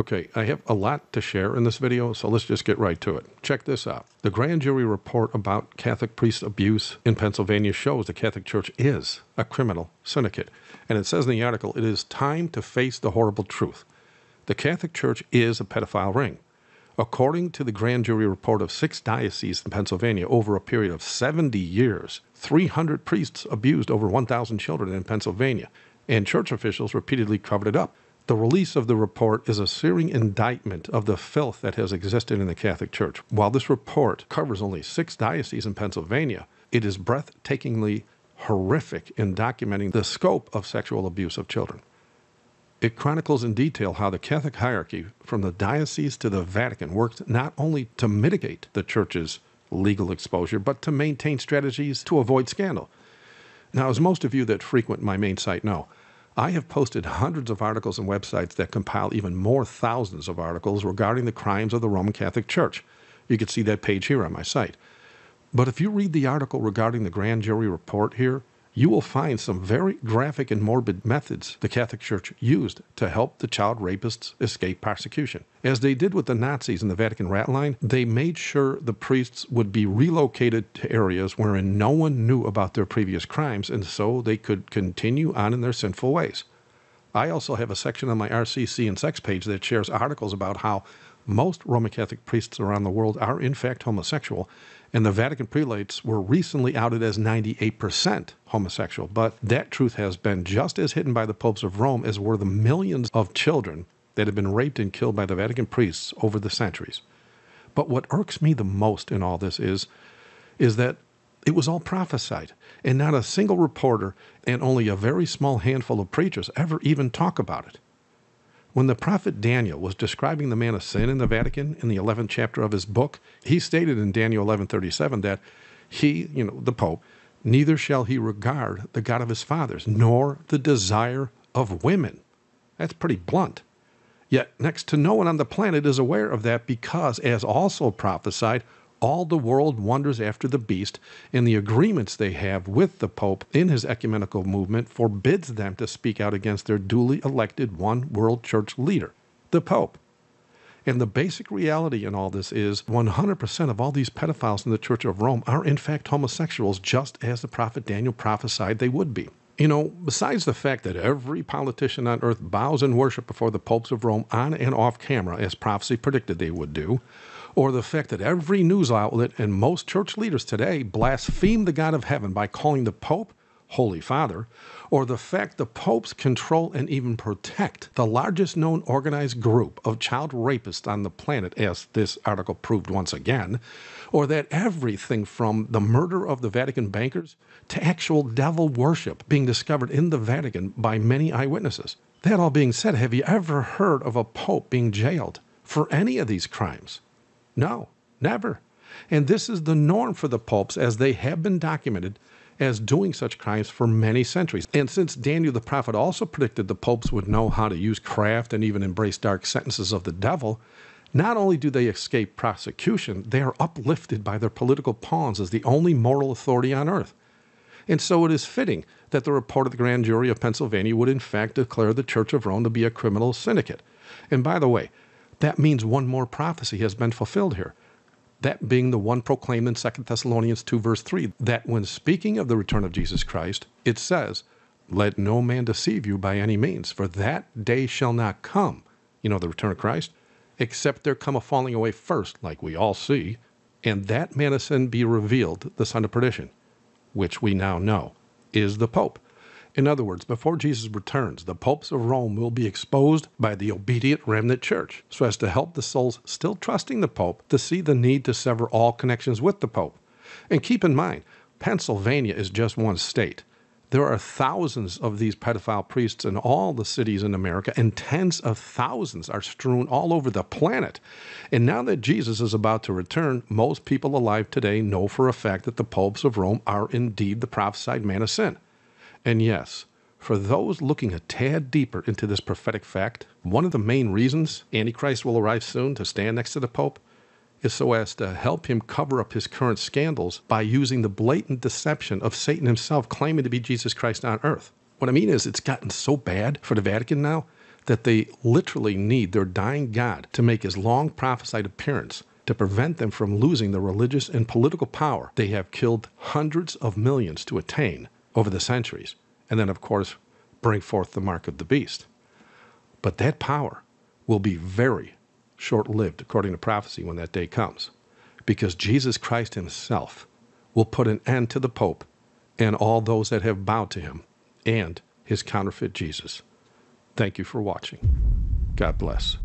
Okay, I have a lot to share in this video, so let's just get right to it. Check this out. The grand jury report about Catholic priest abuse in Pennsylvania shows the Catholic Church is a criminal syndicate. And it says in the article, it is time to face the horrible truth. The Catholic Church is a pedophile ring. According to the grand jury report of 6 dioceses in Pennsylvania over a period of 70 years, 300 priests abused over 1,000 children in Pennsylvania, and church officials repeatedly covered it up. The release of the report is a searing indictment of the filth that has existed in the Catholic Church. While this report covers only 6 dioceses in Pennsylvania, it is breathtakingly horrific in documenting the scope of sexual abuse of children. It chronicles in detail how the Catholic hierarchy, from the diocese to the Vatican, worked not only to mitigate the Church's legal exposure, but to maintain strategies to avoid scandal. Now, as most of you that frequent my main site know, I have posted hundreds of articles and websites that compile even more thousands of articles regarding the crimes of the Roman Catholic Church. You can see that page here on my site. But if you read the article regarding the grand jury report here, you will find some very graphic and morbid methods the Catholic Church used to help the child rapists escape prosecution. As they did with the Nazis in the Vatican rat line, they made sure the priests would be relocated to areas wherein no one knew about their previous crimes, and so they could continue on in their sinful ways. I also have a section on my RCC and sex page that shares articles about how most Roman Catholic priests around the world are in fact homosexual, and the Vatican prelates were recently outed as 98% homosexual, but that truth has been just as hidden by the popes of Rome as were the millions of children that have been raped and killed by the Vatican priests over the centuries. But what irks me the most in all this is that it was all prophesied, and not a single reporter and only a very small handful of preachers ever even talk about it. When the prophet Daniel was describing the man of sin in the Vatican in the 11th chapter of his book, he stated in Daniel 11:37 that he, the Pope, neither shall he regard the God of his fathers, nor the desire of women. That's pretty blunt. Yet next to no one on the planet is aware of that because, as also prophesied, all the world wonders after the beast, and the agreements they have with the Pope in his ecumenical movement forbids them to speak out against their duly elected one world church leader, the Pope. And the basic reality in all this is 100% of all these pedophiles in the Church of Rome are in fact homosexuals, just as the prophet Daniel prophesied they would be. Besides the fact that every politician on earth bows in worship before the popes of Rome on and off camera, as prophecy predicted they would do, or the fact that every news outlet and most church leaders today blaspheme the God of heaven by calling the Pope Holy Father, or the fact the popes control and even protect the largest known organized group of child rapists on the planet, as this article proved once again, or that everything from the murder of the Vatican bankers to actual devil worship being discovered in the Vatican by many eyewitnesses. That all being said, have you ever heard of a pope being jailed for any of these crimes? No, never. And this is the norm for the popes, as they have been documented as doing such crimes for many centuries. And since Daniel the prophet also predicted the popes would know how to use craft and even embrace dark sentences of the devil, not only do they escape prosecution, they are uplifted by their political pawns as the only moral authority on earth. And so it is fitting that the report of the grand jury of Pennsylvania would in fact declare the Church of Rome to be a criminal syndicate. And by the way, that means one more prophecy has been fulfilled here, that being the one proclaimed in 2 Thessalonians 2 verse 3, that when speaking of the return of Jesus Christ, it says, "Let no man deceive you by any means, for that day shall not come," the return of Christ, "except there come a falling away first, like we all see, and that man of sin be revealed, the son of perdition," which we now know is the Pope. In other words, before Jesus returns, the popes of Rome will be exposed by the obedient remnant church, so as to help the souls still trusting the Pope to see the need to sever all connections with the Pope. And keep in mind, Pennsylvania is just one state. There are thousands of these pedophile priests in all the cities in America, and tens of thousands are strewn all over the planet. And now that Jesus is about to return, most people alive today know for a fact that the popes of Rome are indeed the prophesied man of sin. And yes, for those looking a tad deeper into this prophetic fact, one of the main reasons Antichrist will arrive soon to stand next to the Pope is so as to help him cover up his current scandals by using the blatant deception of Satan himself claiming to be Jesus Christ on earth. What I mean is, it's gotten so bad for the Vatican now that they literally need their dying God to make his long prophesied appearance to prevent them from losing the religious and political power they have killed hundreds of millions to attain over the centuries, and then, of course, bring forth the mark of the beast. But that power will be very short-lived, according to prophecy, when that day comes, because Jesus Christ himself will put an end to the Pope and all those that have bowed to him and his counterfeit Jesus. Thank you for watching. God bless.